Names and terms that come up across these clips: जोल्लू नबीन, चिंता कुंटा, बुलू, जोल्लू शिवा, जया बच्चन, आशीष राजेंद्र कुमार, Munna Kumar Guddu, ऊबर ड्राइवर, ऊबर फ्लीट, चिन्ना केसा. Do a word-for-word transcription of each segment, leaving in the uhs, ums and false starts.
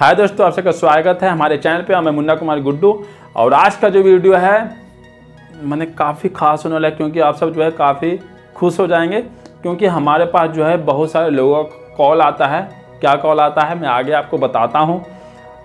हाय दोस्तों, आप सबका स्वागत है हमारे चैनल पे। मैं मुन्ना कुमार गुड्डू और आज का जो वीडियो है मैंने काफ़ी खास होने वाला है, क्योंकि आप सब जो है काफ़ी खुश हो जाएंगे, क्योंकि हमारे पास जो है बहुत सारे लोगों का कॉल आता है। क्या कॉल आता है मैं आगे आपको बताता हूं।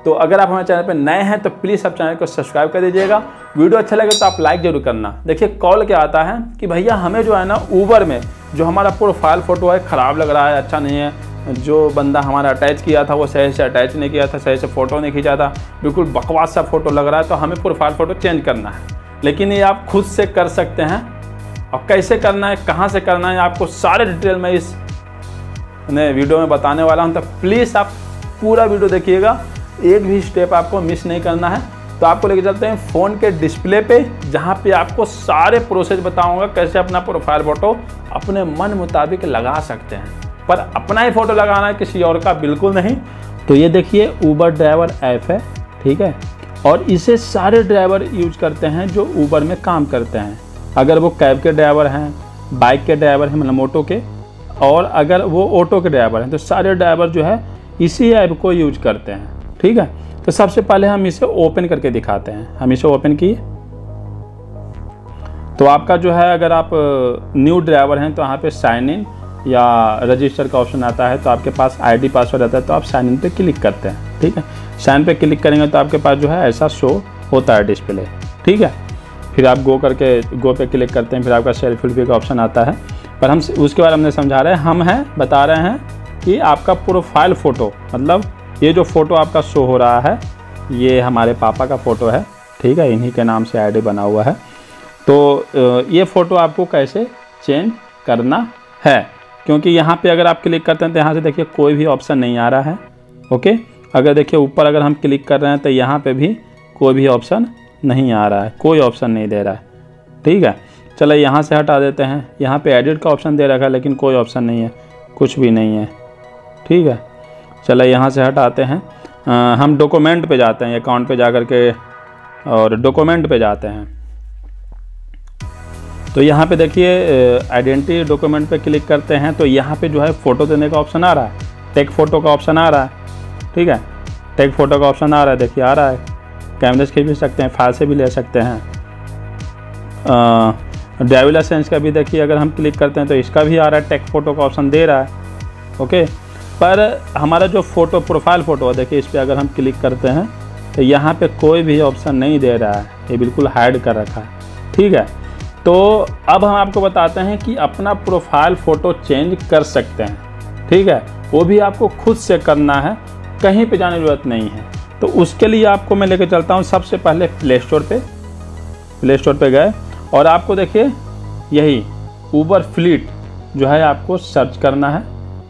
तो अगर आप हमारे चैनल पर नए हैं तो प्लीज़ आप चैनल को सब्सक्राइब कर दीजिएगा। वीडियो अच्छा लगे तो आप लाइक ज़रूर करना। देखिए कॉल क्या आता है कि भैया हमें जो है ना ऊबर में जो हमारा प्रोफाइल फ़ोटो है ख़राब लग रहा है, अच्छा नहीं है, जो बंदा हमारा अटैच किया था वो सही से अटैच नहीं किया था, सही से फ़ोटो नहीं खींचा था, बिल्कुल बकवास सा फ़ोटो लग रहा है, तो हमें प्रोफाइल फ़ोटो चेंज करना है। लेकिन ये आप खुद से कर सकते हैं और कैसे करना है, कहाँ से करना है, आपको सारे डिटेल मैं इस नए वीडियो में बताने वाला हूँ। तो प्लीज़ आप पूरा वीडियो देखिएगा, एक भी स्टेप आपको मिस नहीं करना है। तो आपको लेके चलते हैं फ़ोन के डिस्प्ले पे, जहाँ पे आपको सारे प्रोसेस बताऊँगा कैसे अपना प्रोफाइल फ़ोटो अपने मन मुताबिक लगा सकते हैं, पर अपना ही फ़ोटो लगाना है, किसी और का बिल्कुल नहीं। तो ये देखिए ऊबर ड्राइवर ऐप है, ठीक है, और इसे सारे ड्राइवर यूज करते हैं जो ऊबर में काम करते हैं। अगर वो कैब के ड्राइवर हैं, बाइक के ड्राइवर हैं, मतलब ऑटो के, और अगर वो ऑटो के ड्राइवर हैं, तो सारे ड्राइवर जो है इसी ऐप को यूज करते हैं, ठीक है। तो सबसे पहले हम इसे ओपन करके दिखाते हैं। हम इसे ओपन किए तो आपका जो है, अगर आप न्यू ड्राइवर हैं तो यहाँ पे साइन इन या रजिस्टर का ऑप्शन आता है। तो आपके पास आईडी पासवर्ड आता है, तो आप साइन इन पे क्लिक करते हैं, ठीक है। साइन पे क्लिक करेंगे तो आपके पास जो है ऐसा शो होता है डिस्प्ले, ठीक है। फिर आप गो करके गो पे क्लिक करते हैं, फिर आपका सेल्फ सेल्फी का ऑप्शन आता है। पर हम उसके बारे में हमने समझा रहे हैं, हम हैं बता रहे हैं कि आपका प्रोफाइल फ़ोटो, मतलब ये जो फ़ोटो आपका शो हो रहा है, ये हमारे पापा का फ़ोटो है, ठीक है, इन्हीं के नाम से आईडी बना हुआ है। तो ये फ़ोटो आपको कैसे चेंज करना है, क्योंकि यहाँ पे अगर आप क्लिक करते हैं तो यहाँ से देखिए कोई भी ऑप्शन नहीं आ रहा है, ओके। अगर देखिए ऊपर अगर हम क्लिक कर रहे हैं तो यहाँ पे भी कोई भी ऑप्शन नहीं आ रहा है, कोई ऑप्शन नहीं दे रहा है, ठीक है। चलो यहाँ से हटा देते हैं। यहाँ पर एडिट का ऑप्शन दे रखा है, लेकिन कोई ऑप्शन नहीं है, कुछ भी नहीं है, ठीक है। चलो यहाँ से हटाते हैं। आ, हम डॉक्यूमेंट पे जाते हैं, अकाउंट पे जा कर के और डॉक्यूमेंट पे जाते हैं। तो यहाँ पे देखिए आइडेंटिटी डॉक्यूमेंट पे क्लिक करते हैं तो यहाँ पे जो है फ़ोटो देने का ऑप्शन आ रहा है, टेक फ़ोटो का ऑप्शन आ रहा है, ठीक है। टेक फ़ोटो का ऑप्शन आ रहा है, देखिए आ रहा है। कैमरे से भी सकते हैं, फाइल से भी ले सकते हैं। ड्राइविंग लाइसेंस का भी देखिए अगर हम क्लिक करते हैं तो इसका भी आ रहा है, टेक फ़ोटो का ऑप्शन दे रहा है, ओके। पर हमारा जो फ़ोटो प्रोफाइल फ़ोटो है, देखिए इस पर अगर हम क्लिक करते हैं तो यहाँ पे कोई भी ऑप्शन नहीं दे रहा है, ये बिल्कुल हाइड कर रखा है, ठीक है। तो अब हम आपको बताते हैं कि अपना प्रोफाइल फ़ोटो चेंज कर सकते हैं, ठीक है। वो भी आपको खुद से करना है, कहीं पे जाने की ज़रूरत नहीं है। तो उसके लिए आपको मैं लेकर चलता हूँ सबसे पहले प्ले स्टोर पर। प्ले स्टोर पर गए और आपको देखिए यही ऊबर फ्लीट जो है आपको सर्च करना है,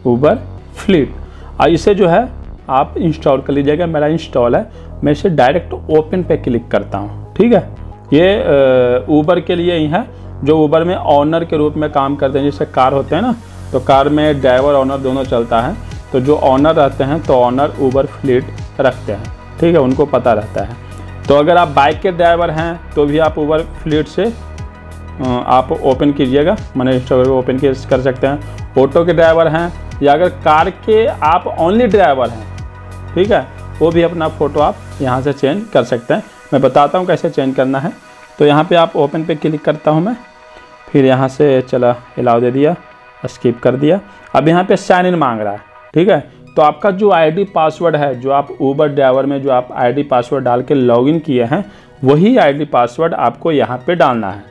ऊबर फ्लीट, और इसे जो है आप इंस्टॉल कर लीजिएगा। मेरा इंस्टॉल है, मैं इसे डायरेक्ट ओपन पे क्लिक करता हूँ, ठीक है। ये ऊबर के लिए ही है, जो ऊबर में ऑनर के रूप में काम करते हैं। जैसे कार होते हैं ना, तो कार में ड्राइवर ऑनर दोनों चलता है, तो जो ऑनर रहते हैं तो ऑनर ऊबर फ्लीट रखते हैं, ठीक है, उनको पता रहता है। तो अगर आप बाइक के ड्राइवर हैं तो भी आप ऊबर फ्लीट से आप ओपन कीजिएगा, मैंने इंस्टॉल ओपन कर सकते हैं। ऑटो के ड्राइवर हैं या अगर कार के आप ओनली ड्राइवर हैं, ठीक है, वो भी अपना फ़ोटो आप यहाँ से चेंज कर सकते हैं। मैं बताता हूँ कैसे चेंज करना है। तो यहाँ पे आप ओपन पे क्लिक करता हूँ मैं, फिर यहाँ से चला अलाउ दे दिया, स्किप कर दिया। अब यहाँ पे साइन इन मांग रहा है, ठीक है। तो आपका जो आईडी पासवर्ड है, जो आप ऊबर ड्राइवर में जो आप आईडी पासवर्ड डाल के लॉगिन किए हैं, वही आईडी पासवर्ड आपको यहाँ पर डालना है,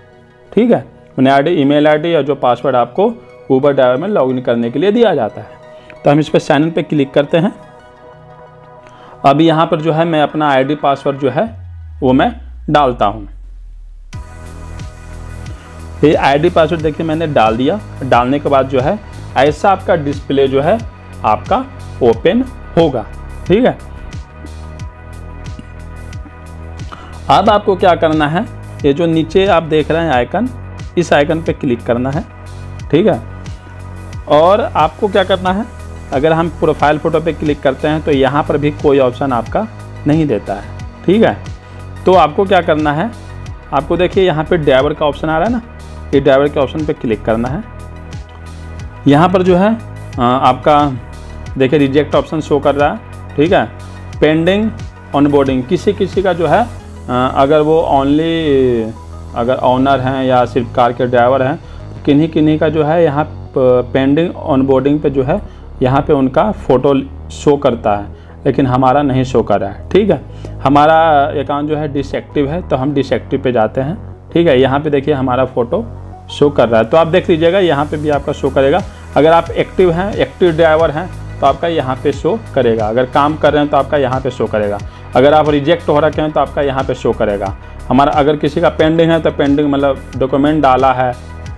ठीक है। मैंने आईडी ईमेल आईडी और जो पासवर्ड आपको ऊबर ड्राइवर में लॉगिन करने के लिए दिया जाता है। तो हम इस पर साइन इन पे क्लिक करते हैं। अभी यहाँ पर जो है मैं अपना आईडी पासवर्ड जो है वो मैं डालता हूँ। ये आईडी पासवर्ड देखिए मैंने डाल दिया। डालने के बाद जो है ऐसा आपका डिस्प्ले जो है आपका ओपन होगा, ठीक है। अब आपको क्या करना है, ये जो नीचे आप देख रहे हैं आइकन, इस आइकन पे क्लिक करना है, ठीक है। और आपको क्या करना है, अगर हम प्रोफाइल फ़ोटो पे क्लिक करते हैं तो यहाँ पर भी कोई ऑप्शन आपका नहीं देता है, ठीक है। तो आपको क्या करना है, आपको देखिए यहाँ पे ड्राइवर का ऑप्शन आ रहा है ना, ये ड्राइवर के ऑप्शन पे क्लिक करना है। यहाँ पर जो है आ, आपका देखिए रिजेक्ट ऑप्शन शो कर रहा है, ठीक है। पेंडिंग ऑनबोर्डिंग, किसी किसी का जो है अगर वो ओनली अगर ऑनर हैं या सिर्फ कार के ड्राइवर हैं, किन्हीं किन्हीं का जो है यहाँ पेंडिंग ऑनबोर्डिंग पे जो है यहाँ पे उनका फ़ोटो शो करता है, लेकिन हमारा नहीं शो कर रहा है। ठीक है, हमारा अकाउंट जो है डिसएक्टिव है, तो हम डिसएक्टिव पे जाते हैं। ठीक है, यहाँ पे देखिए हमारा फ़ोटो शो कर रहा है, तो आप देख लीजिएगा यहाँ पे भी आपका शो करेगा। अगर आप एक्टिव हैं, एक्टिव ड्राइवर हैं, तो आपका यहाँ पे शो करेगा। अगर काम कर रहे हैं तो आपका यहाँ पे शो करेगा। अगर आप रिजेक्ट हो रखे हैं तो आपका यहाँ पे शो करेगा। हमारा अगर किसी का पेंडिंग है तो पेंडिंग मतलब डॉक्यूमेंट डाला है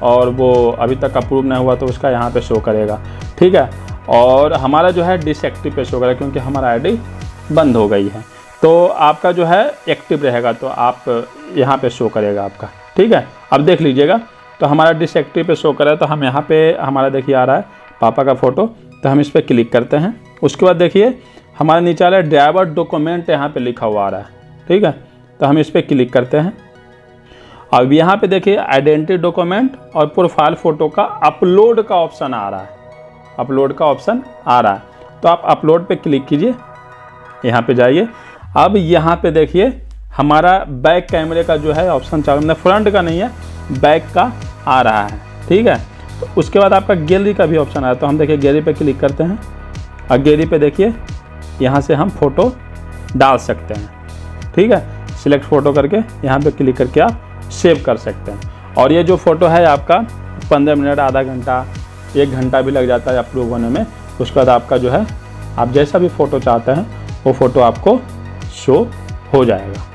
और वो अभी तक अप्रूव नहीं हुआ तो उसका यहाँ पे शो करेगा। ठीक है, और हमारा जो है डिसएक्टिव पे शो करेगा क्योंकि हमारा आईडी बंद हो गई है। तो आपका जो है एक्टिव रहेगा तो आप यहाँ पे शो करेगा आपका। ठीक है, अब देख लीजिएगा, तो हमारा डिसएक्टिव पे शो कर रहा है, तो हम यहाँ पे हमारा देखिए आ रहा है पापा का फ़ोटो, तो हम इस पर क्लिक करते हैं। उसके बाद देखिए हमारे नीचे आ रहा है ड्राइवर डॉक्यूमेंट, यहाँ पे लिखा हुआ आ रहा है। ठीक है, तो हम इस पर क्लिक करते हैं। अब यहाँ पे देखिए आइडेंटिटी डॉक्यूमेंट और प्रोफाइल फ़ोटो का अपलोड का ऑप्शन आ रहा है, अपलोड का ऑप्शन आ रहा है, तो आप अपलोड पे क्लिक कीजिए, यहाँ पे जाइए। अब यहाँ पे देखिए हमारा बैक कैमरे का जो है ऑप्शन चालू, मतलब फ्रंट का नहीं है, बैक का आ रहा है। ठीक है, तो उसके बाद आपका गैलरी का भी ऑप्शन आ रहा है, तो हम देखिए गैलरी पे क्लिक करते हैं और गैलरी पे देखिए यहाँ से हम फ़ोटो डाल सकते हैं। ठीक है, सिलेक्ट फ़ोटो करके यहाँ पे क्लिक करके आप सेव कर सकते हैं। और ये जो फ़ोटो है आपका पंद्रह मिनट, आधा घंटा, एक घंटा भी लग जाता है अप्रूव होने में। उसके बाद आपका जो है आप जैसा भी फ़ोटो चाहते हैं वो फ़ोटो आपको शो हो जाएगा।